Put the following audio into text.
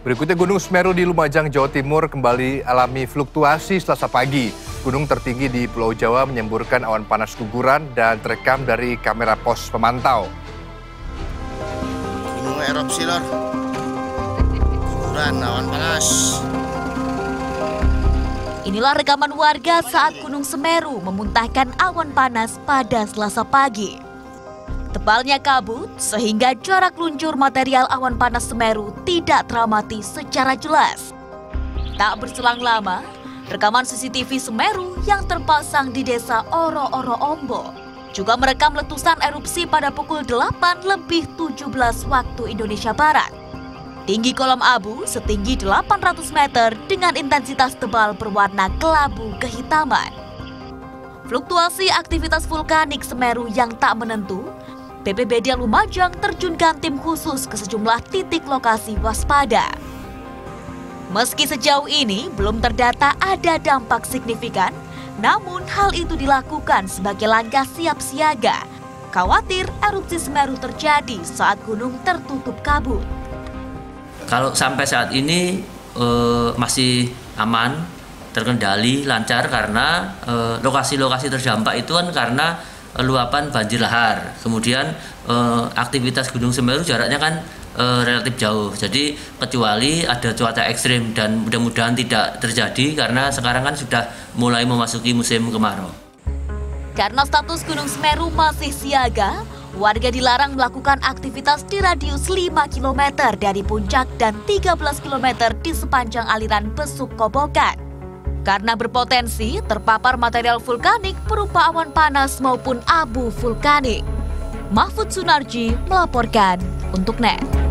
Berikutnya Gunung Semeru di Lumajang, Jawa Timur kembali alami fluktuasi Selasa pagi. Gunung tertinggi di Pulau Jawa menyemburkan awan panas guguran dan terekam dari kamera pos pemantau. Gunung erupsi lor, guguran awan panas. Inilah rekaman warga saat Gunung Semeru memuntahkan awan panas pada Selasa pagi. Tebalnya kabut sehingga jarak luncur material awan panas Semeru tidak teramati secara jelas. Tak berselang lama, rekaman CCTV Semeru yang terpasang di desa Oro-Oro Ombo juga merekam letusan erupsi pada pukul 8.17 waktu Indonesia Barat. Tinggi kolom abu setinggi 800 meter dengan intensitas tebal berwarna kelabu kehitaman. Fluktuasi aktivitas vulkanik Semeru yang tak menentu, BPBD Lumajang terjunkan tim khusus ke sejumlah titik lokasi waspada. Meski sejauh ini belum terdata ada dampak signifikan, namun hal itu dilakukan sebagai langkah siap siaga. Khawatir erupsi Semeru terjadi saat gunung tertutup kabut. Kalau sampai saat ini masih aman, terkendali, lancar karena lokasi-lokasi terdampak itu kan karena luapan banjir lahar, kemudian aktivitas Gunung Semeru jaraknya kan relatif jauh, jadi kecuali ada cuaca ekstrim dan mudah-mudahan tidak terjadi karena sekarang kan sudah mulai memasuki musim kemarau. Karena status Gunung Semeru masih siaga, warga dilarang melakukan aktivitas di radius 5 km dari puncak dan 13 km di sepanjang aliran Besuk Kobokan. Karena berpotensi terpapar material vulkanik berupa awan panas maupun abu vulkanik. Mahfud Sunarji melaporkan untuk NET.